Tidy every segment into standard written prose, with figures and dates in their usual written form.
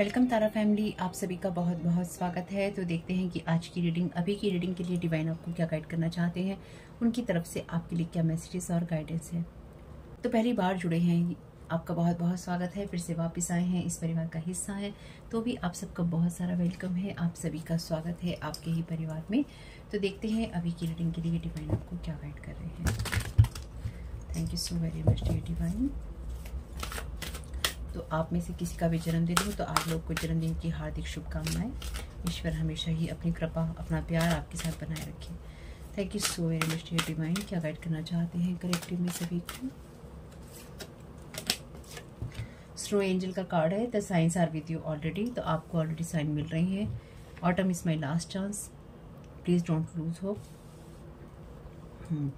Welcome तारा family, आप सभी का बहुत बहुत स्वागत है। तो देखते हैं कि आज की रीडिंग, अभी की रीडिंग के लिए डिवाइन आपको क्या गाइड करना चाहते हैं, उनकी तरफ से आपके लिए क्या मैसेजेस और गाइडेंस है। तो पहली बार जुड़े हैं, आपका बहुत बहुत स्वागत है। फिर से वापस आए हैं, इस परिवार का हिस्सा है, तो भी आप सबका बहुत सारा वेलकम है। आप सभी का स्वागत है आपके ही परिवार में। तो देखते हैं अभी की रीडिंग के लिए डिवाइन आपको क्या गाइड कर रहे हैं। Thank you so very much dear divine. तो आप में से किसी का भी जन्मदिन हो तो आप लोग को जन्मदिन की हार्दिक शुभकामनाएं। ईश्वर हमेशा ही अपनी कृपा, अपना प्यार आपके साथ बनाए रखें। Thank you so very much dear divine. क्या गाइड करना चाहते हैं कलेक्टिव में सभी को? स्नो एंजल का कार्ड है। The signs are with you already. तो आपको ऑलरेडी साइन मिल रही है। Autumn is my last chance, please don't lose hope.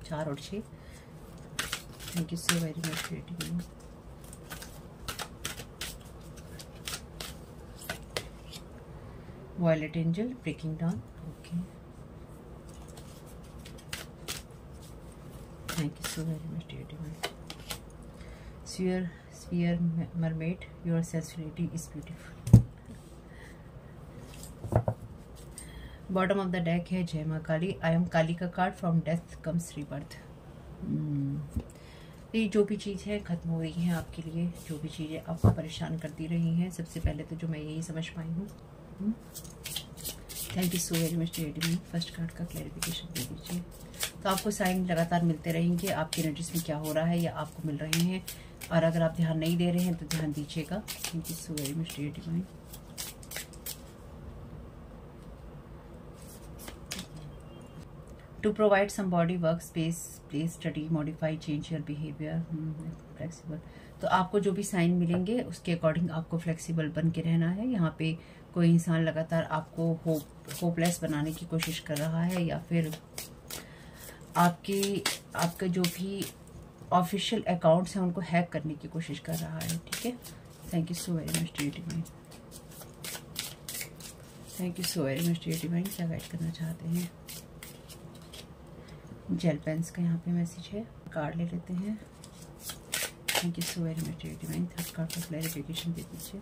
4 और 6। Thank you so very much dear divine. Violet angel, breaking down. Okay, thank you so very much dear divine. Sphere mermaid, your sensitivity is beautiful. Bottom of the deck है जय मां Kali. I am Kali का card. From death comes rebirth. ये जो भी चीज़ है ख़त्म हो रही है आपके लिए, जो भी चीज़ें आपको परेशान करती रही हैं। सबसे पहले तो जो मैं यही समझ पाई हूँ। Thank you so very much dear divine. First card का क्लैरिफिकेशन दे दीजिए। तो आपको साइन लगातार मिलते रहेंगे आपके एनर्जीज में क्या हो रहा है या आपको मिल रहे हैं, और अगर आप ध्यान नहीं दे रहे हैं तो ध्यान दीजिएगा। Thank you so very much dear divine. To provide somebody work space, place, study, modify, change your behaviour, flexible. तो आपको जो भी साइन मिलेंगे उसके अकॉर्डिंग आपको फ्लेक्सिबल बन के रहना है। यहाँ पे कोई इंसान लगातार आपको होपलेस बनाने की कोशिश कर रहा है, या फिर आपके जो भी ऑफिशियल अकाउंट्स हैं उनको हैक करने की कोशिश कर रहा है। ठीक है, thank you so very much dear divine. Thank you so very much dear divine. क्या गाइड करना चाहते हैं? जेल पेन्स का यहाँ पे मैसेज है। कार्ड ले लेते हैं। Thank you so very much dear divine. Third card का क्लैरिफिकेशन दे दीजिए।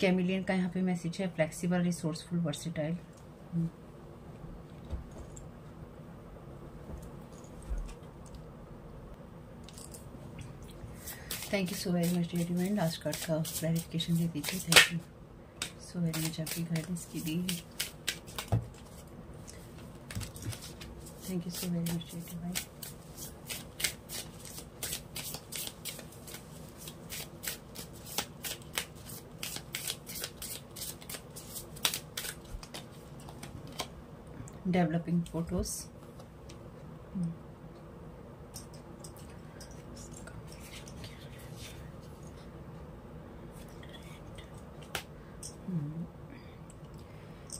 कैमिलियन का यहाँ पे मैसेज है। Flexible, resourceful, versatile. Thank you so very much dear divine. Last card का क्लैरिफिकेशन दे दीजिए। Thank you so very much आपकी गाइडेंस के लिए। Thank you so very much dear divine. Developing photos.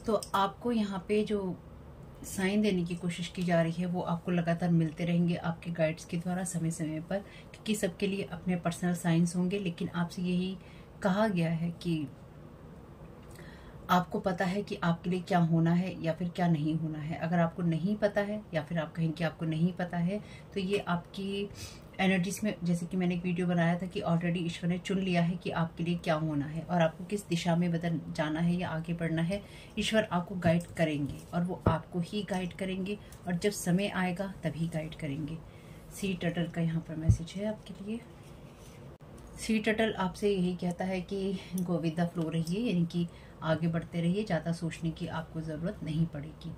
तो आपको यहाँ पे जो साइन देने की कोशिश की जा रही है वो आपको लगातार मिलते रहेंगे आपके गाइड्स के द्वारा समय समय पर, क्योंकि सबके लिए अपने पर्सनल साइंस होंगे। लेकिन आपसे यही कहा गया है कि आपको पता है कि आपके लिए क्या होना है या फिर क्या नहीं होना है। अगर आपको नहीं पता है या फिर आप कहें कि आपको नहीं पता है, तो ये आपकी एनर्जीज में, जैसे कि मैंने एक वीडियो बनाया था कि ऑलरेडी ईश्वर ने चुन लिया है कि आपके लिए क्या होना है और आपको किस दिशा में बदल जाना है या आगे बढ़ना है। ईश्वर आपको गाइड करेंगे और वो आपको ही गाइड करेंगे, और जब समय आएगा तभी गाइड करेंगे। सी टर्टल का यहाँ पर मैसेज है आपके लिए। सी टर्टल आपसे यही कहता है कि गो विद द फ्लो रहिए, यानी कि आगे बढ़ते रहिए, ज़्यादा सोचने की आपको ज़रूरत नहीं पड़ेगी।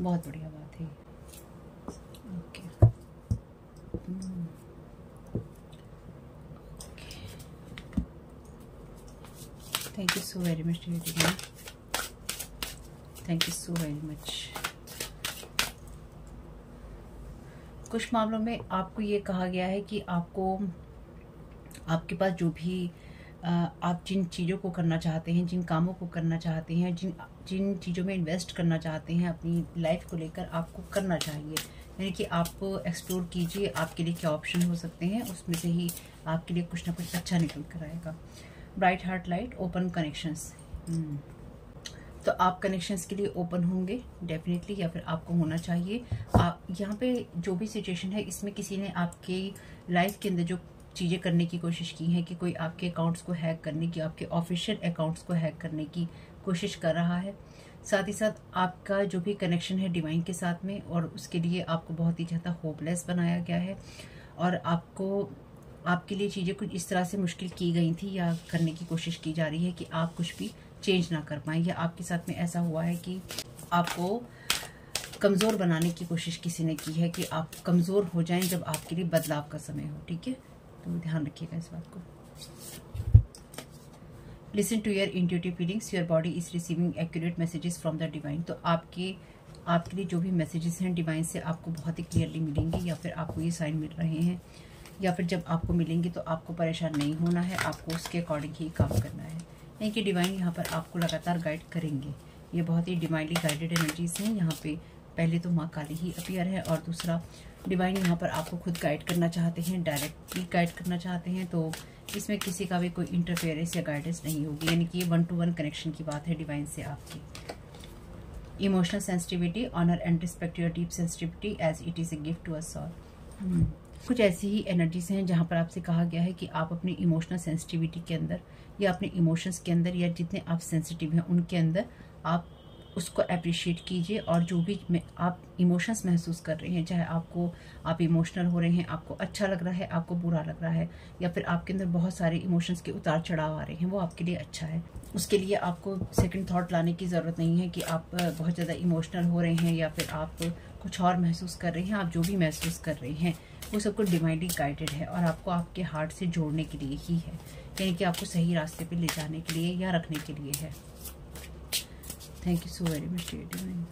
बहुत बढ़िया बात है। Okay thank you so very much dear divine. Thank you so very much. कुछ मामलों में आपको ये कहा गया है कि आपको, आपके पास जो भी आप जिन चीज़ों को करना चाहते हैं, जिन कामों को करना चाहते हैं, जिन चीज़ों में इन्वेस्ट करना चाहते हैं अपनी लाइफ को लेकर, आपको करना चाहिए। यानी कि आप एक्सप्लोर कीजिए आपके लिए क्या ऑप्शन हो सकते हैं, उसमें से ही आपके लिए कुछ ना कुछ अच्छा निकल कर आएगा। Bright heart light, open connections. तो आप कनेक्शंस के लिए ओपन होंगे डेफिनेटली, या फिर आपको होना चाहिए। आप यहाँ पे जो भी सिचुएशन है इसमें किसी ने आपकी लाइफ के अंदर जो चीज़ें करने की कोशिश की है कि कोई आपके अकाउंट्स को हैक करने की, आपके ऑफिशियल अकाउंट्स को हैक करने की कोशिश कर रहा है। साथ ही साथ आपका जो भी कनेक्शन है डिवाइन के साथ में, और उसके लिए आपको बहुत ही ज़्यादा होपलेस बनाया गया है और आपको आपके लिए चीज़ें कुछ इस तरह से मुश्किल की गई थी या करने की कोशिश की जा रही है कि आप कुछ भी चेंज ना कर पाएँ, या आपके साथ में ऐसा हुआ है कि आपको कमज़ोर बनाने की कोशिश किसी ने की है कि आप कमज़ोर हो जाएं जब आपके लिए बदलाव का समय हो। ठीक है, तो ध्यान रखिएगा इस बात को। Listen to your intuitive feelings, your body is receiving accurate messages from the divine. तो आपके लिए जो भी मैसेजेस हैं डिवाइन से आपको बहुत ही क्लियरली मिलेंगे, या फिर आपको ये साइन मिल रहे हैं, या फिर जब आपको मिलेंगे तो आपको परेशान नहीं होना है, आपको उसके अकॉर्डिंग ही काम करना है। यानी कि डिवाइन यहाँ पर आपको लगातार गाइड करेंगे। ये बहुत ही डिवाइनली गाइडेड एनर्जीज हैं। यहाँ पे पहले तो माँ काली ही अपीयर है, और दूसरा डिवाइन यहाँ पर आपको खुद गाइड करना चाहते हैं, डायरेक्टली गाइड करना चाहते हैं, तो इसमें किसी का भी कोई इंटरफेरेंस या गाइडेंस नहीं होगी। यानी कि ये 1-to-1 कनेक्शन की बात है डिवाइन से आपकी। Emotional sensitivity, honour and respect your deep sensitivity as it is a gift to us all. कुछ ऐसी ही एनर्जीज हैं जहाँ पर आपसे कहा गया है कि आप अपनी इमोशनल सेंसिटिविटी के अंदर, या अपने इमोशंस के अंदर, या जितने आप सेंसिटिव हैं उनके अंदर आप उसको अप्रिशिएट कीजिए, और जो भी आप इमोशंस महसूस कर रहे हैं, चाहे आपको आप इमोशनल हो रहे हैं, आपको अच्छा लग रहा है, आपको बुरा लग रहा है, या फिर आपके अंदर बहुत सारे इमोशंस के उतार चढ़ाव आ रहे हैं, वो आपके लिए अच्छा है। उसके लिए आपको सेकंड थॉट लाने की ज़रूरत नहीं है कि आप बहुत ज़्यादा इमोशनल हो रहे हैं या फिर आप कुछ और महसूस कर रहे हैं। आप जो भी महसूस कर रहे हैं वो सबको डिवाइनली गाइडेड है, और आपको आपके हार्ट से जोड़ने के लिए ही है, यानी कि आपको सही रास्ते पर ले जाने के लिए या रखने के लिए है। Thank you so very much dear divine.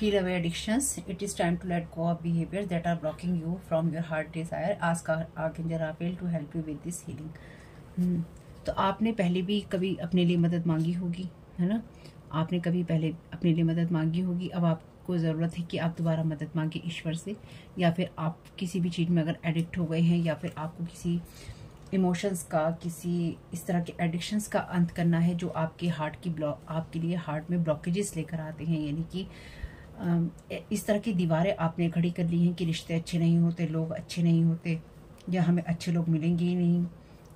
Heal away addictions. It is time to let go of behaviors that are blocking you from your heart desire. Ask Archangel Raphael to help you with this healing. तो आपने पहले भी कभी अपने लिए मदद मांगी होगी, है ना? आपने कभी पहले अपने लिए मदद मांगी होगी। अब आपको ज़रूरत है कि आप दोबारा मदद मांगे ईश्वर से, या फिर आप किसी भी चीज़ में अगर एडिक्ट हो गए हैं, या फिर आपको किसी इमोशंस का, किसी इस तरह के एडिक्शंस का अंत करना है जो आपके हार्ट की आपके लिए हार्ट में ब्लॉकेजेस लेकर आते हैं। यानी कि इस तरह की दीवारें आपने खड़ी कर ली हैं कि रिश्ते अच्छे नहीं होते, लोग अच्छे नहीं होते, या हमें अच्छे लोग मिलेंगे ही नहीं,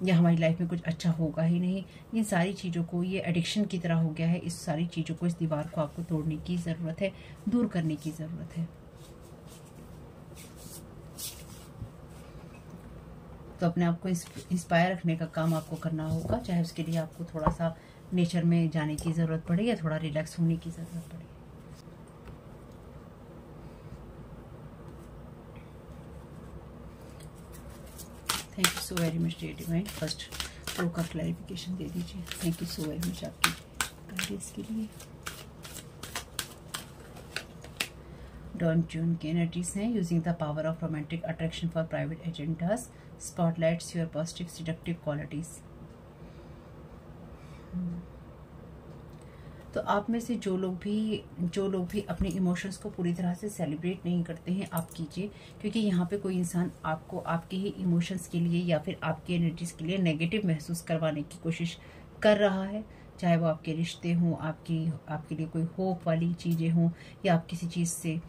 या हमारी लाइफ में कुछ अच्छा होगा ही नहीं। इन सारी चीज़ों को, ये एडिक्शन की तरह हो गया है, इस सारी चीज़ों को, इस दीवार को आपको तोड़ने की ज़रूरत है, दूर करने की ज़रूरत है। तो अपने आप को इंस्पायर रखने का काम आपको करना होगा, चाहे उसके लिए आपको थोड़ा सा नेचर में जाने की ज़रूरत पड़े या थोड़ा रिलैक्स होने की ज़रूरत पड़े। Thank you so very much dear divine. First pro का क्लैरिफिकेशन दे दीजिए। Thank you so very much आपकी गाइडेंस के लिए। डॉन जून की एनर्जीज हैं। Using the power of romantic attraction for private agendas, spotlights your positive seductive qualities. तो आप में से जो लोग भी अपने इमोशंस को पूरी तरह से सेलिब्रेट नहीं करते हैं, आप कीजिए, क्योंकि यहाँ पे कोई इंसान आपको आपके ही इमोशंस के लिए या फिर आपकी एनर्जीज के लिए नेगेटिव महसूस करवाने की कोशिश कर रहा है। चाहे वो आपके रिश्ते हों, आपके लिए कोई होप वाली चीज़ें हों, या आप किसी चीज़ से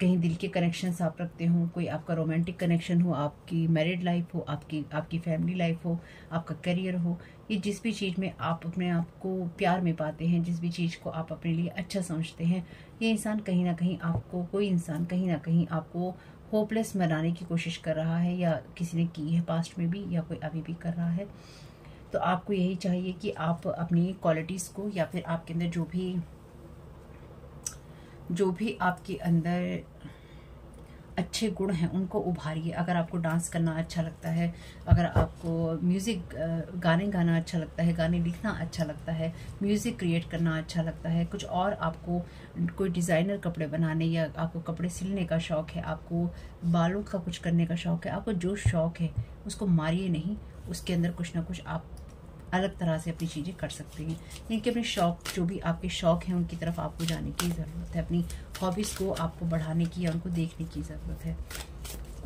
कहीं दिल के कनेक्शंस आप रखते हों, कोई आपका रोमांटिक कनेक्शन हो, आपकी मैरिड लाइफ हो, आपकी फैमिली लाइफ हो, आपका करियर हो, ये जिस भी चीज़ में आप अपने आप को प्यार में पाते हैं, जिस भी चीज़ को आप अपने लिए अच्छा समझते हैं, ये इंसान कहीं ना कहीं आपको, कोई इंसान कहीं ना कहीं आपको होपलेस बनाने की कोशिश कर रहा है, या किसी ने की है पास्ट में भी, या कोई अभी भी कर रहा है। तो आपको यही चाहिए कि आप अपनी क्वालिटीज़ को, या फिर आपके अंदर जो भी आपके अंदर अच्छे गुण हैं उनको उभारिए। अगर आपको डांस करना अच्छा लगता है, अगर आपको म्यूज़िक गाने गाना अच्छा लगता है, गाने लिखना अच्छा लगता है, म्यूज़िक क्रिएट करना अच्छा लगता है, कुछ और आपको कोई डिज़ाइनर कपड़े बनाने, या आपको कपड़े सिलने का शौक़ है, आपको बालों का कुछ करने का शौक़ है, आपको जो शौक़ है उसको मारिए नहीं। उसके अंदर कुछ ना कुछ आप अलग तरह से अपनी चीज़ें कर सकते हैं। यानी कि अपने शौक़, जो भी आपके शौक़ हैं उनकी तरफ आपको जाने की ज़रूरत है। अपनी हॉबीज़ को आपको बढ़ाने की या उनको देखने की ज़रूरत है।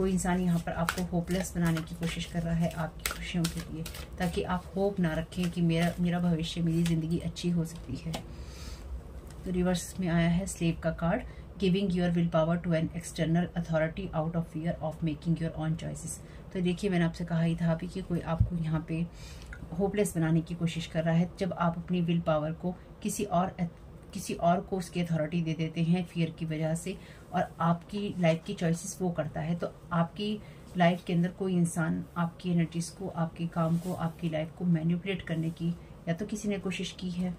कोई इंसान यहाँ पर आपको होपलेस बनाने की कोशिश कर रहा है आपकी खुशियों के लिए, ताकि आप होप ना रखें कि मेरा भविष्य, मेरी ज़िंदगी अच्छी हो सकती है। तो रिवर्स में आया है स्लेव का card, giving your will power to an external authority out of fear of making your own choices. तो देखिए, मैंने आपसे कहा ही था भी कि कोई आपको यहाँ पे होपलेस बनाने की कोशिश कर रहा है। जब आप अपनी विल पावर को किसी और को उसकी अथॉरिटी दे देते हैं फियर की वजह से, और आपकी लाइफ की चॉइसेस वो करता है, तो आपकी लाइफ के अंदर कोई इंसान आपकी एनर्जीज़ को, आपके काम को, आपकी लाइफ को मैनिपुलेट करने की या तो किसी ने कोशिश की है,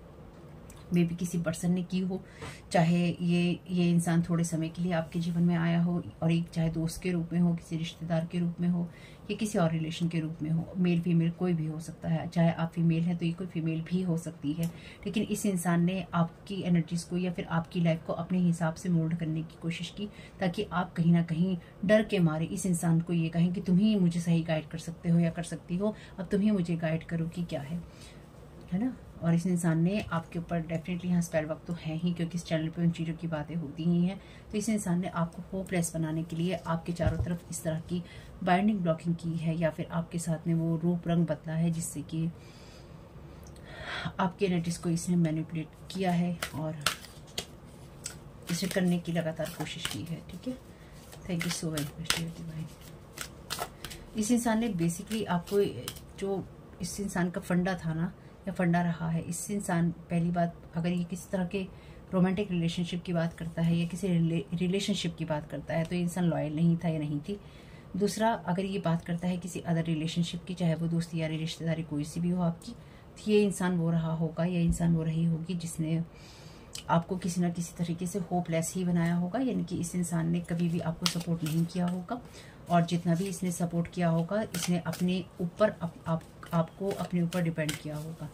मे बी किसी पर्सन ने की हो, चाहे ये इंसान थोड़े समय के लिए आपके जीवन में आया हो, और एक चाहे दोस्त के रूप में हो, किसी रिश्तेदार के रूप में हो, या किसी और रिलेशन के रूप में हो, मेल फीमेल कोई भी हो सकता है। चाहे आप फीमेल हैं तो ये कोई फीमेल भी हो सकती है, लेकिन इस इंसान ने आपकी एनर्जीज़ को या फिर आपकी लाइफ को अपने हिसाब से मोल्ड करने की कोशिश की, ताकि आप कहीं ना कहीं डर के मारे इस इंसान को ये कहें कि तुम ही मुझे सही गाइड कर सकते हो या कर सकती हो, अब तुम ही मुझे गाइड करो कि क्या है ना। और इस इंसान ने आपके ऊपर डेफिनेटली, यहाँ स्पेल वर्क तो है ही क्योंकि इस चैनल पे उन चीज़ों की बातें होती ही हैं, तो इस इंसान ने आपको होपलेस बनाने के लिए आपके चारों तरफ इस तरह की बाइंडिंग ब्लॉकिंग की है, या फिर आपके साथ में वो रूप रंग बदला है जिससे कि आपके एनर्जीज को इसने मैनिपुलेट किया है और इसे करने की लगातार कोशिश की है। ठीक है, thank you so very much भाई। इस इंसान ने बेसिकली आपको जो इस इंसान का फंडा था ना, या फंडा रहा है इस इंसान, पहली बात अगर ये किसी तरह के रोमांटिक रिलेशनशिप की बात करता है या किसी रिलेशनशिप की बात करता है, तो ये इंसान लॉयल नहीं था या नहीं थी। दूसरा, अगर ये बात करता है किसी अदर रिलेशनशिप की, चाहे वो दोस्ती या रिश्तेदारी कोई सी भी हो आपकी, तो ये इंसान वो रहा होगा या इंसान वो रही होगी जिसने आपको किसी ना किसी तरीके से होपलेस ही बनाया होगा। यानी कि इस इंसान ने कभी भी आपको सपोर्ट नहीं किया होगा, और जितना भी इसने सपोर्ट किया होगा इसने अपने ऊपर आपको अपने ऊपर डिपेंड किया होगा।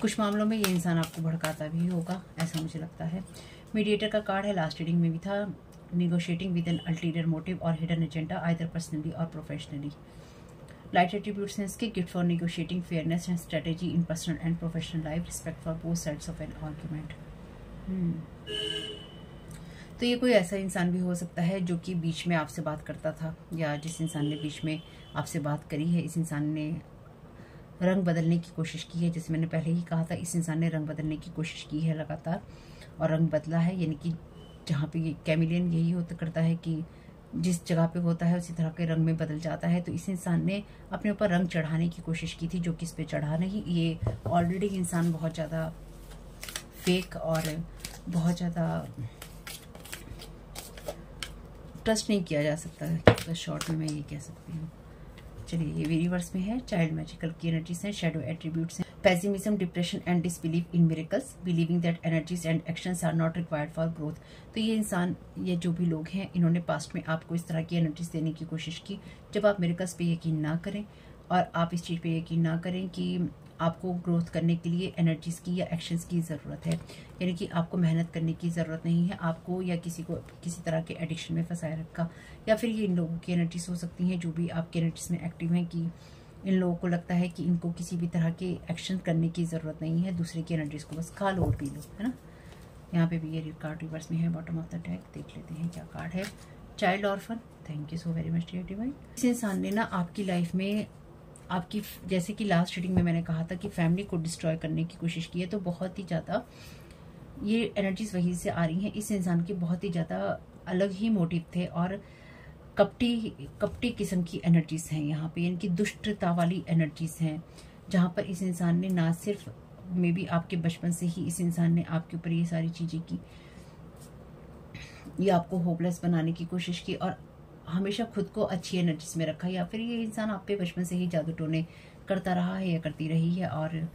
कुछ मामलों में ये इंसान आपको भड़काता भी होगा, ऐसा मुझे लगता है। मीडिएटर का कार्ड है, लास्ट रीडिंग में भी था, negotiating with an ulterior motive और हिडन एजेंडा आइदर पर्सनली और प्रोफेशनली। लाइट एट्रीब्यूट्स हैं इसके, gift for negotiating fairness and strategy in personal and professional life, respect for both sides of an argument. तो ये कोई ऐसा इंसान भी हो सकता है जो कि बीच में आपसे बात करता था, या जिस इंसान ने बीच में आपसे बात करी है। इस इंसान ने रंग बदलने की कोशिश की है, जैसे मैंने पहले ही कहा था, इस इंसान ने रंग बदलने की कोशिश की है लगातार और रंग बदला है। यानी कि जहाँ पे ये कैमिलियन यही होता करता है कि जिस जगह पे होता है उसी तरह के रंग में बदल जाता है, तो इस इंसान ने अपने ऊपर रंग चढ़ाने की कोशिश की थी, जो कि इस पर चढ़ा नहीं। ये ऑलरेडी इंसान बहुत ज़्यादा फेक और बहुत ज़्यादा ट्रस्ट नहीं किया जा सकता है, तो शॉर्ट में मैं ये कह सकती हूँ। चलिए, ये भी रिवर्स में है। चाइल्ड मैजिकल की एनर्जीज हैं, शेडो एट्रीब्यूट्स हैं, pessimism, depression and disbelief in miracles, believing that energies and actions are not required for growth. तो ये इंसान, ये जो भी लोग हैं, इन्होंने पास्ट में आपको इस तरह की एनर्जीज देने की कोशिश की। जब आप मिरेकल्स पे यकीन ना करें और आप इस चीज़ पर यकीन ना करें कि आपको ग्रोथ करने के लिए एनर्जीज़ की या एक्शंस की ज़रूरत है, यानी कि आपको मेहनत करने की ज़रूरत नहीं है, आपको या किसी को किसी तरह के एडिक्शन में फंसाए रखा। या फिर ये इन लोगों की एनर्जीज़ हो सकती हैं जो भी आपके एनर्जीज़ में एक्टिव हैं, कि इन लोगों को लगता है कि इनको किसी भी तरह के एक्शन करने की ज़रूरत नहीं है, दूसरे की एनर्जीज़ को बस खा लो और पी लो, है ना। यहाँ पर भी ये कार्ड रिवर्स में है, बॉटम ऑफ द टैग, देख लेते हैं क्या कार्ड है। Child orphan, thank you so very much dear divine. इस इंसान ने ना आपकी लाइफ में आपकी, जैसे कि लास्ट रीडिंग में मैंने कहा था कि फैमिली को डिस्ट्रॉय करने की कोशिश की है, तो बहुत ही ज़्यादा ये एनर्जीज वहीं से आ रही हैं। इस इंसान के बहुत ही ज़्यादा अलग ही मोटिव थे और कपटी किस्म की एनर्जीज हैं यहाँ पे, यानी कि दुष्टता वाली एनर्जीज हैं, जहाँ पर इस इंसान ने ना सिर्फ मे बी आपके बचपन से ही इस इंसान ने आपके ऊपर ये सारी चीज़ें की, ये आपको होपलेस बनाने की कोशिश की और हमेशा खुद को अच्छी एनर्जीज में रखा, या फिर ये इंसान आप पे बचपन से ही जादू टोने करता रहा है या करती रही है, और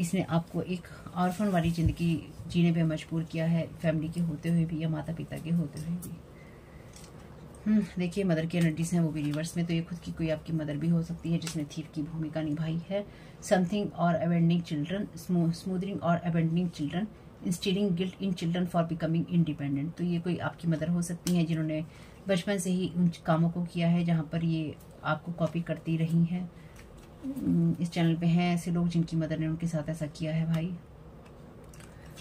इसने आपको एक ऑर्फन वाली ज़िंदगी जीने पे मजबूर किया है, फैमिली के होते हुए भी या माता पिता के होते हुए भी। देखिए, मदर की एनर्जीज हैं, वो भी रिवर्स में, तो ये खुद की कोई आपकी मदर भी हो सकती है जिसने थीफ की भूमिका निभाई है। समथिंग और अबैंडनिंग चिल्ड्रन, स्मूदरिंग और abandoning children, instilling guilt in children for becoming independent. तो ये कोई आपकी मदर हो सकती हैं जिन्होंने बचपन से ही उन कामों को किया है जहाँ पर ये आपको कॉपी करती रही हैं। इस चैनल पे हैं ऐसे लोग जिनकी मदर ने उनके साथ ऐसा किया है भाई।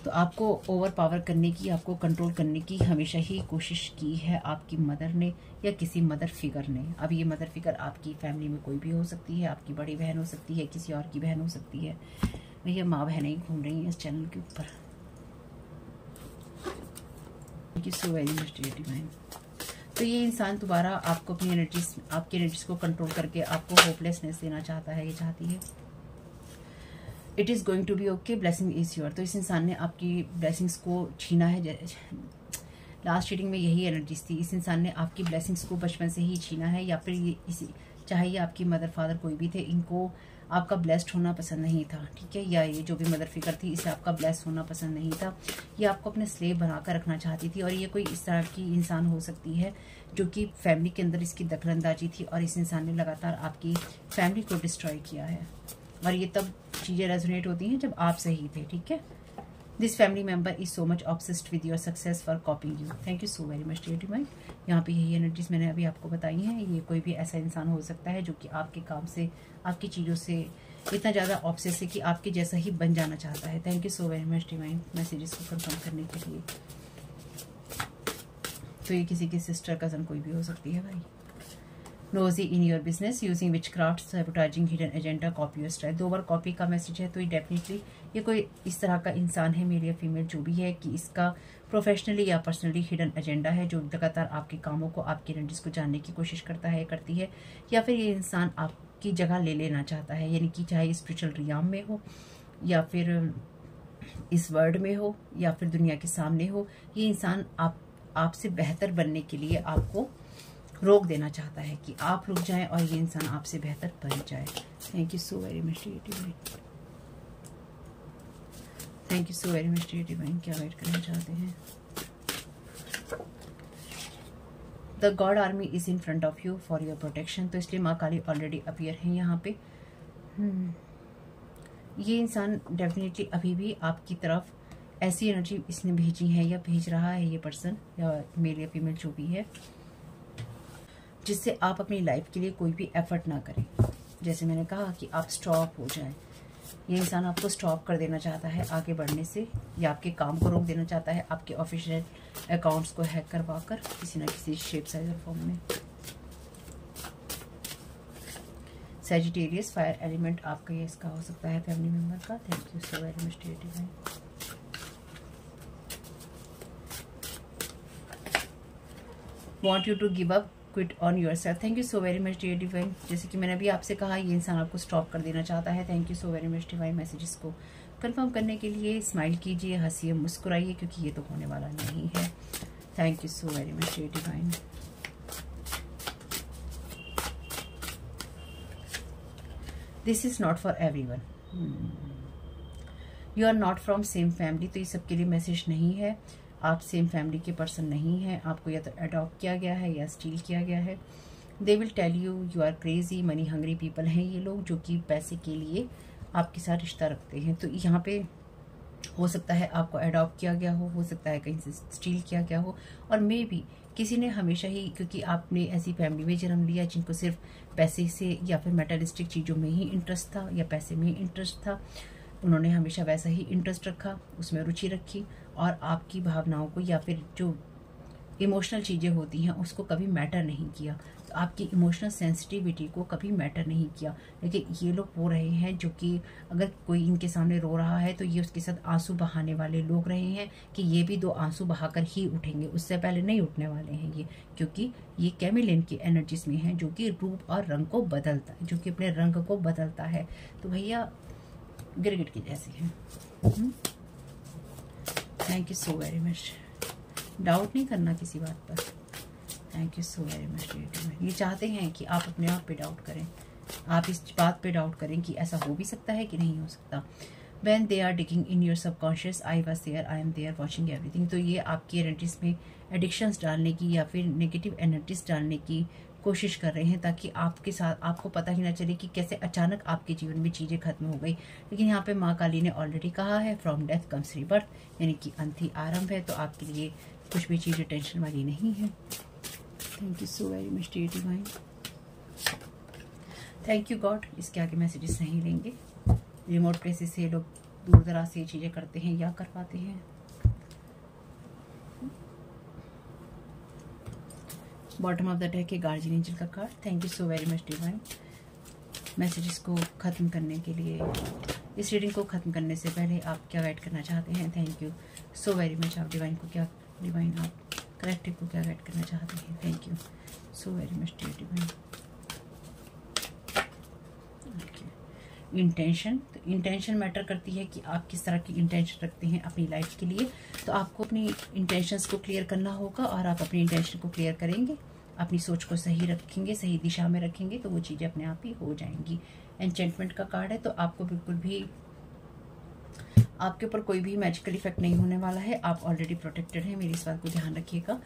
तो आपको ओवर पावर करने की, आपको कंट्रोल करने की हमेशा ही कोशिश की है आपकी मदर ने या किसी मदर फिगर ने। अब ये मदर फिगर आपकी फैमिली में कोई भी हो सकती है, आपकी बड़ी बहन हो सकती है, किसी और की बहन हो सकती है। भैया माँ बहनें ही घूम रही हैं इस चैनल के ऊपर। तो ये इंसान दोबारा आपको अपनी एनर्जीज, आपकी एनर्जीज को कंट्रोल करके आपको होपलेसनेस देना चाहता है, ये चाहती है। It is going to be okay, blessing is your. तो इस इंसान ने आपकी ब्लेसिंग्स को छीना है। लास्ट रीडिंग में यही एनर्जीज थी। इस इंसान ने आपकी ब्लेसिंग्स को बचपन से ही छीना है, या फिर ये इसी, चाहे ये आपकी मदर फादर कोई भी थे, इनको आपका ब्लेस्ड होना पसंद नहीं था, ठीक है। या ये जो भी मदर फिगर थी, इसे आपका ब्लेस्ड होना पसंद नहीं था, ये आपको अपने स्लेव बनाकर रखना चाहती थी। और ये कोई इस तरह की इंसान हो सकती है जो कि फैमिली के अंदर इसकी दखलंदाजी थी, और इस इंसान ने लगातार आपकी फैमिली को डिस्ट्रॉय किया है। और ये तब चीज़ें रेजोनेट होती हैं जब आप सही थे, ठीक है। This family member is so much obsessed with your success for copying you. Thank you so very much dear divine. यहाँ पे यही एनर्जीज मैंने अभी आपको बताई हैं। ये कोई भी ऐसा इंसान हो सकता है जो कि आपके काम से, आपकी चीज़ों से इतना ज़्यादा ऑब्सेस्ड है कि आपके जैसा ही बन जाना चाहता है। Thank you so very much divine messages को कंफर्म करने के लिए। तो ये किसी की सिस्टर, कज़न कोई भी हो सकती है भाई। Nosy in your business, using witchcraft, sabotaging hidden agenda, copy your style. दो बार कॉपी का मैसेज है, तो ये डेफिनेटली ये कोई इस तरह का इंसान है, मेल या फीमेल जो भी है, कि इसका प्रोफेशनली या पर्सनली हिडन एजेंडा है, जो लगातार आपके कामों को, आपकी एनर्जीज को जानने की कोशिश करता है, करती है। या फिर ये इंसान आपकी जगह ले लेना चाहता है, यानी कि चाहे स्पिरिचुअल रियाम में हो, या फिर इस वर्ल्ड में हो, या फिर दुनिया के सामने हो, ये इंसान आपसे बेहतर बनने के लिए आपको रोक देना चाहता है कि आप रुक जाएं और ये इंसान आपसे बेहतर बन जाए। Thank you so very much dear divine. Thank you so very much dear divine. क्या वेट करना चाहते हैं? The god army is in front of you for your protection. तो इसलिए माँ काली ऑलरेडी अपीयर हैं यहाँ पे। ये इंसान डेफिनेटली अभी भी आपकी तरफ ऐसी एनर्जी इसने भेजी है या भेज रहा है, ये पर्सन या मेल या फीमेल जो भी है, जिससे आप अपनी लाइफ के लिए कोई भी एफर्ट ना करें। जैसे मैंने कहा कि आप स्टॉप हो जाएं, ये इंसान आपको स्टॉप कर देना चाहता है आगे बढ़ने से, या आपके काम को रोक देना चाहता है, आपके ऑफिशियल अकाउंट्स को हैक करवा कर किसी ना किसी शेप, साइज और फॉर्म में। सैजिटेरियस फायर एलिमेंट आपका ये इसका हो सकता है फैमिली मेम्बर का। Thank you so very much dear divine. Want you to give up, quit on yourself. Thank you so very much dear divine. जैसे कि मैंने अभी आपसे कहा, ये इंसान आपको स्टॉप कर देना चाहता है। Thank you so very much divine messages को कंफर्म करने के लिए। स्माइल कीजिए, हंसिए, मुस्कुराइए, क्योंकि ये तो होने वाला नहीं है। Thank you so very much dear divine. This is not for everyone, you are not from same family. तो ये सबके लिए मैसेज नहीं है। आप सेम फैमिली के पर्सन नहीं हैं। आपको या तो अडॉप्ट किया गया है या स्टील किया गया है। They will tell you you are crazy, money hungry people हैं ये लोग, जो कि पैसे के लिए आपके साथ रिश्ता रखते हैं। तो यहाँ पे हो सकता है आपको अडॉप्ट किया गया हो सकता है कहीं से स्टील किया गया हो, और मे बी किसी ने हमेशा ही, क्योंकि आपने ऐसी फैमिली में जन्म लिया जिनको सिर्फ पैसे से या फिर मेटलिस्टिक चीज़ों में ही इंटरेस्ट था, या पैसे में ही इंटरेस्ट था, उन्होंने हमेशा वैसा ही इंटरेस्ट रखा, उसमें रुचि रखी, और आपकी भावनाओं को या फिर जो इमोशनल चीज़ें होती हैं उसको कभी मैटर नहीं किया। तो आपकी इमोशनल सेंसिटिविटी को कभी मैटर नहीं किया। लेकिन ये लोग वो रहे हैं जो कि अगर कोई इनके सामने रो रहा है तो ये उसके साथ आंसू बहाने वाले लोग रहे हैं, कि ये भी दो आंसू बहाकर ही उठेंगे, उससे पहले नहीं उठने वाले हैं ये, क्योंकि ये कैमिलियन की एनर्जीज में है, जो कि रूप और रंग को बदलता है, जो कि अपने रंग को बदलता है। तो भैया गिरगिट की जैसी है। Thank you so very much. Doubt नहीं करना किसी बात पर। Thank you so very much dear. ये चाहते हैं कि आप अपने आप पे डाउट करें, आप इस बात पे डाउट करें कि ऐसा हो भी सकता है कि नहीं हो सकता। When they are digging in your subconscious, I was there, I am there watching everything. तो ये आपकी एनर्जीज में एडिक्शंस डालने की या फिर नेगेटिव एनर्जीज डालने की कोशिश कर रहे हैं, ताकि आपके साथ आपको पता ही ना चले कि कैसे अचानक आपके जीवन में चीज़ें खत्म हो गई। लेकिन यहाँ पे माँ काली ने ऑलरेडी कहा है फ्रॉम डेथ कम्स रीबर्थ, यानी कि अंत ही आरंभ है। तो आपके लिए कुछ भी चीज़ें टेंशन वाली नहीं है। Thank you so very much dear divine. Thank you God. इसके आगे मैसेजेस नहीं लेंगे। रिमोट प्लेसेस से लोग दूर दराज से ये चीज़ें करते हैं या कर पाते हैं। बॉटम ऑफ द डेक के गार्जियन एंजल का card. Thank you so very much divine. Messages को ख़त्म करने के लिए, इस रीडिंग को ख़त्म करने से पहले आप क्या गाइड करना चाहते हैं? Thank you so very much. आप डिवाइन को क्या, डिवाइन आप कलेक्टिव को क्या गाइड करना चाहते हैं? Thank you so very much dear divine. Intention, तो इंटेंशन मैटर करती है कि आप किस तरह की इंटेंशन रखते हैं अपनी लाइफ के लिए। तो आपको अपनी इंटेंशंस को क्लियर करना होगा और आप अपनी इंटेंशन को क्लियर करेंगे, अपनी सोच को सही रखेंगे, सही दिशा में रखेंगे तो वो चीज़ें अपने आप ही हो जाएंगी। एन्चेंटमेंट का कार्ड है, तो आपको बिल्कुल भी, आपके ऊपर कोई भी मैजिकल इफेक्ट नहीं होने वाला है। आप ऑलरेडी प्रोटेक्टेड हैं, मेरी इस बात को ध्यान रखिएगा।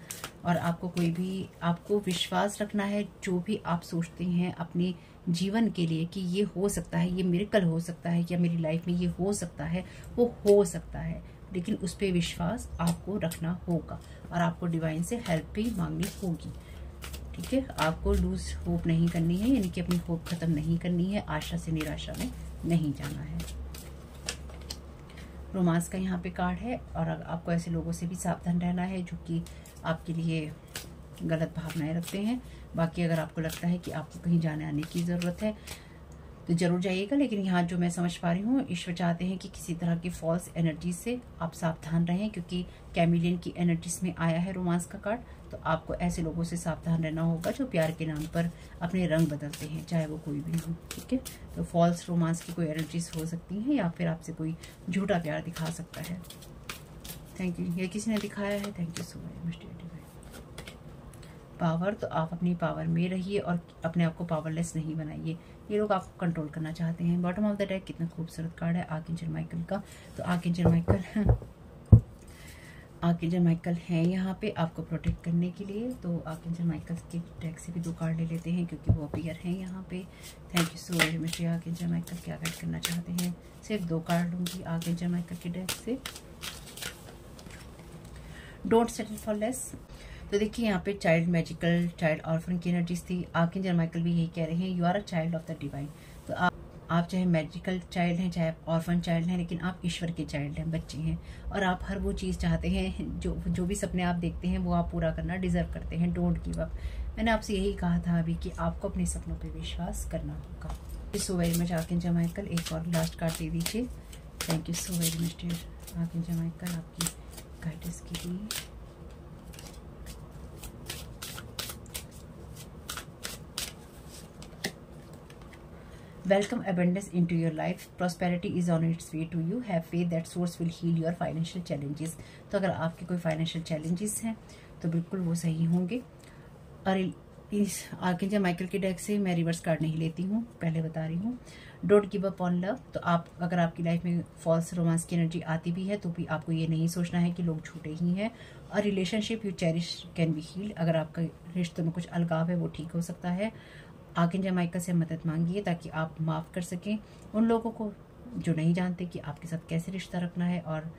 और आपको कोई भी, आपको विश्वास रखना है जो भी आप सोचते हैं अपने जीवन के लिए कि ये हो सकता है, ये मिरेकल हो सकता है या मेरी लाइफ में ये हो सकता है, वो हो सकता है, लेकिन उस पर विश्वास आपको रखना होगा और आपको डिवाइन से हेल्प भी मांगनी होगी। ठीक है, आपको लूज होप नहीं करनी है, यानी कि अपनी होप खत्म नहीं करनी है, आशा से निराशा में नहीं जाना है। रोमांस का यहाँ पे कार्ड है और आपको ऐसे लोगों से भी सावधान रहना है जो कि आपके लिए गलत भावनाएं रखते हैं। बाकी अगर आपको लगता है कि आपको कहीं जाने आने की ज़रूरत है तो ज़रूर जाइएगा, लेकिन यहाँ जो मैं समझ पा रही हूँ, ईश्वर चाहते हैं कि किसी तरह की फॉल्स एनर्जी से आप सावधान रहें, क्योंकि कैमिलियन की एनर्जीज में आया है रोमांस का कार्ड। तो आपको ऐसे लोगों से सावधान रहना होगा जो प्यार के नाम पर अपने रंग बदलते हैं, चाहे वो कोई भी हो। ठीक है, तो फॉल्स रोमांस की कोई एनर्जीज हो सकती हैं या फिर आपसे कोई झूठा प्यार दिखा सकता है। थैंक यू, ये किसी ने दिखाया है। Thank you so very much dear divine. Power, तो आप अपनी पावर में रहिए और अपने आप को पावरलेस नहीं बनाइए। ये लोग आपको कंट्रोल करना चाहते हैं। बॉटम ऑफ द डेक कितना खूबसूरत कार्ड है, आर्कएंजल माइकल का। तो आर्कएंजल माइकल हैं यहाँ पे आपको प्रोटेक्ट करने के लिए। तो आर्कएंजल माइकल के डेक से भी दो कार्ड ले लेते हैं क्योंकि वो अपीयर हैं यहाँ पे। Thank you so very much. Archangel Michael क्या गाइड करना चाहते हैं? सिर्फ दो कार्ड लूँगी आर्कएंजल माइकल के डेक से। डोंट सेटल फॉर लेस, तो देखिए यहाँ पे चाइल्ड मैजिकल, चाइल्ड ऑर्फन की एनर्जीज थी। आर्कएंजल माइकल भी यही कह रहे हैं, you are a child of the divine. तो आप चाहे मैजिकल चाइल्ड हैं, चाहे आप ऑर्फन चाइल्ड हैं, लेकिन आप ईश्वर के चाइल्ड हैं, बच्चे हैं। और आप हर वो चीज़ चाहते हैं, जो भी सपने आप देखते हैं वो आप पूरा करना डिजर्व करते हैं। Don't give up. मैंने आपसे यही कहा था अभी कि आपको अपने सपनों पर विश्वास करना होगा। So very much archangel Michael. एक और लास्ट कार्ड दे दीजिए। Thank you so very much dear archangel Michael आपकी गाइडेंस के लिए। Welcome abundance into your life. Prosperity is on its way to you. Have faith that source will heal your financial challenges. तो अगर आपके कोई financial challenges हैं तो बिल्कुल वो सही होंगे। और इस आर्कएंजल माइकल के डेक से मैं रिवर्स कार्ड नहीं लेती हूँ, पहले बता रही हूँ। Don't give up on love, तो आप अगर आपकी लाइफ में फॉल्स रोमांस की एनर्जी आती भी है तो भी आपको ये नहीं सोचना है कि लोग झूठे ही हैं। और relationship you cherish can be healed, अगर आपका रिश्तों में कुछ अलगाव है वो ठीक हो सकता है। आर्कएंजल माइकल से मदद मांगिए ताकि आप माफ़ कर सकें उन लोगों को जो नहीं जानते कि आपके साथ कैसे रिश्ता रखना है और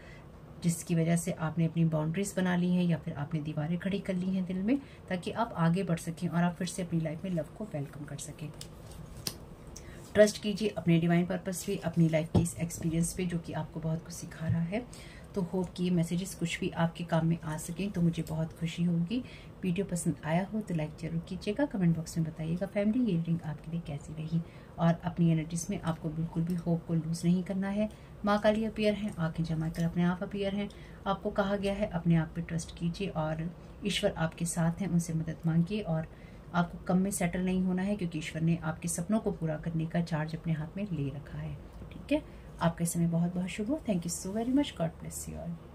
जिसकी वजह से आपने अपनी बाउंड्रीज बना ली हैं या फिर आपने दीवारें खड़ी कर ली हैं दिल में, ताकि आप आगे बढ़ सकें और आप फिर से अपनी लाइफ में लव को वेलकम कर सकें। ट्रस्ट कीजिए अपने डिवाइन पर्पस पे, अपनी लाइफ के इस एक्सपीरियंस पे जो कि आपको बहुत कुछ सिखा रहा है। तो होप कि ये मैसेजेस कुछ भी आपके काम में आ सकें तो मुझे बहुत खुशी होगी। वीडियो पसंद आया हो तो लाइक जरूर कीजिएगा, कमेंट बॉक्स में बताइएगा फैमिली ये रीडिंग आपके लिए कैसी रही। और अपनी एनर्जीज में आपको बिल्कुल भी होप को लूज़ नहीं करना है। माँ काली अपीयर हैं, आर्कएंजल माइकल अपने आप अपीयर हैं। आपको कहा गया है अपने आप पर ट्रस्ट कीजिए और ईश्वर आपके साथ हैं, उनसे मदद मांगिए। और आपको कम में सेटल नहीं होना है क्योंकि ईश्वर ने आपके सपनों को पूरा करने का चार्ज अपने हाथ में ले रखा है। ठीक है, आपका समय बहुत बहुत शुभ हो। Thank you so very much. God bless you all.